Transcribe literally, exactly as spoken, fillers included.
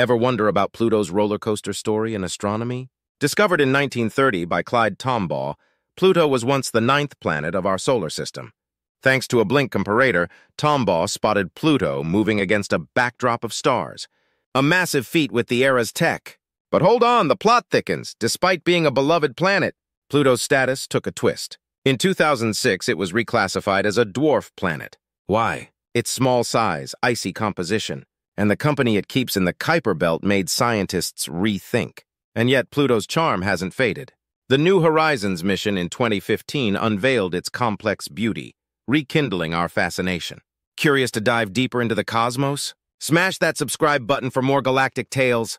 Ever wonder about Pluto's roller coaster story in astronomy? Discovered in nineteen thirty by Clyde Tombaugh, Pluto was once the ninth planet of our solar system. Thanks to a blink comparator, Tombaugh spotted Pluto moving against a backdrop of stars. A massive feat with the era's tech. But hold on, the plot thickens. Despite being a beloved planet, Pluto's status took a twist. In two thousand six, it was reclassified as a dwarf planet. Why? Its small size, icy composition, and the company it keeps in the Kuiper Belt made scientists rethink. And yet Pluto's charm hasn't faded. The New Horizons mission in twenty fifteen unveiled its complex beauty, rekindling our fascination. Curious to dive deeper into the cosmos? Smash that subscribe button for more galactic tales.